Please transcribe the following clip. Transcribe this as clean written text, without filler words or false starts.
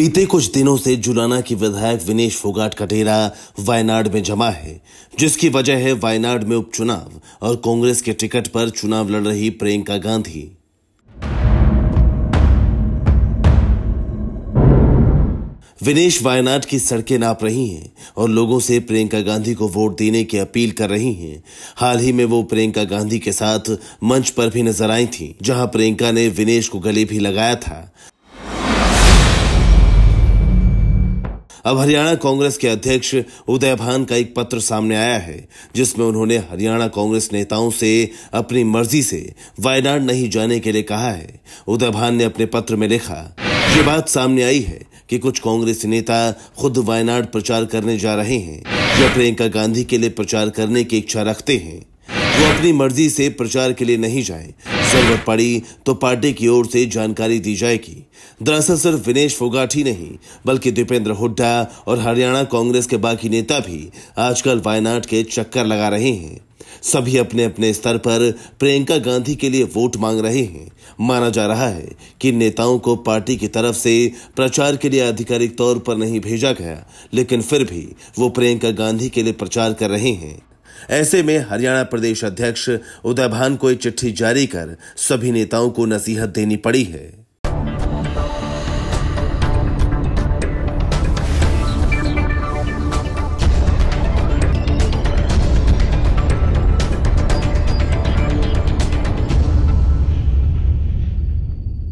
बीते कुछ दिनों से जुलाना की विधायक विनेश फोगाट का डेरा वायनाड में जमा है, जिसकी वजह है वायनाड में उपचुनाव और कांग्रेस के टिकट पर चुनाव लड़ रही प्रियंका गांधी। विनेश वायनाड की सड़कें नाप रही हैं और लोगों से प्रियंका गांधी को वोट देने की अपील कर रही हैं। हाल ही में वो प्रियंका गांधी के साथ मंच पर भी नजर आई थीं, जहां प्रियंका ने विनेश को गले भी लगाया था। अब हरियाणा कांग्रेस के अध्यक्ष उदय भान का एक पत्र सामने आया है, जिसमें उन्होंने हरियाणा कांग्रेस नेताओं से अपनी मर्जी से वायनाड नहीं जाने के लिए कहा है। उदय भान ने अपने पत्र में लिखा, ये बात सामने आई है कि कुछ कांग्रेस नेता खुद वायनाड प्रचार करने जा रहे हैं या प्रियंका गांधी के लिए प्रचार करने की इच्छा रखते हैं। वो अपनी मर्जी से प्रचार के लिए नहीं जाए, जरूरत पड़ी तो पार्टी की ओर से जानकारी दी जाएगी। दरअसल सिर्फ विनेश फोगाट ही नहीं, बल्कि दीपेंद्र हुड्डा और हरियाणा कांग्रेस के बाकी नेता भी आजकल वायनाड के चक्कर लगा रहे हैं। सभी अपने अपने स्तर पर प्रियंका गांधी के लिए वोट मांग रहे हैं। माना जा रहा है कि नेताओं को पार्टी की तरफ से प्रचार के लिए आधिकारिक तौर पर नहीं भेजा गया, लेकिन फिर भी वो प्रियंका गांधी के लिए प्रचार कर रहे हैं। ऐसे में हरियाणा प्रदेश अध्यक्ष उदय भान को एक चिट्ठी जारी कर सभी नेताओं को नसीहत देनी पड़ी है।